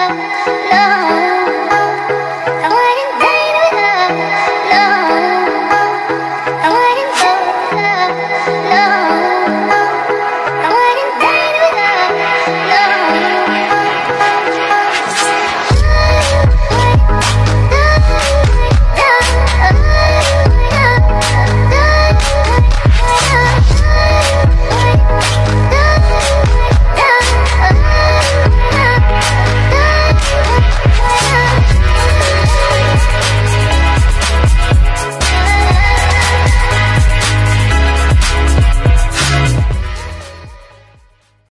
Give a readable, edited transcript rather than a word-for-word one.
love.